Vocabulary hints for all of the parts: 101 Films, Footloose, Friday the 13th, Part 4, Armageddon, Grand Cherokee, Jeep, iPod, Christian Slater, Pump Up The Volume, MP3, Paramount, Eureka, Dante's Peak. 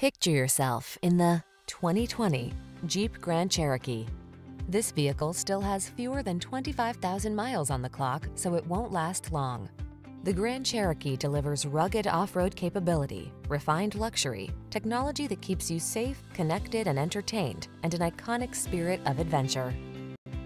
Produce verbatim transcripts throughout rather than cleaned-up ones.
Picture yourself in the twenty twenty Jeep Grand Cherokee. This vehicle still has fewer than twenty-five thousand miles on the clock, so it won't last long. The Grand Cherokee delivers rugged off-road capability, refined luxury, technology that keeps you safe, connected, and entertained, and an iconic spirit of adventure.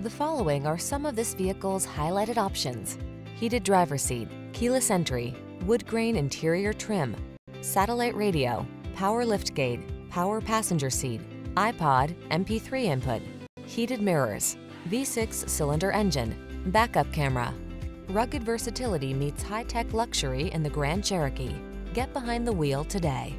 The following are some of this vehicle's highlighted options: heated driver's seat, keyless entry, wood grain interior trim, satellite radio, power liftgate, power passenger seat, iPod, M P three input, heated mirrors, V six cylinder engine, backup camera. Rugged versatility meets high-tech luxury in the Grand Cherokee. Get behind the wheel today.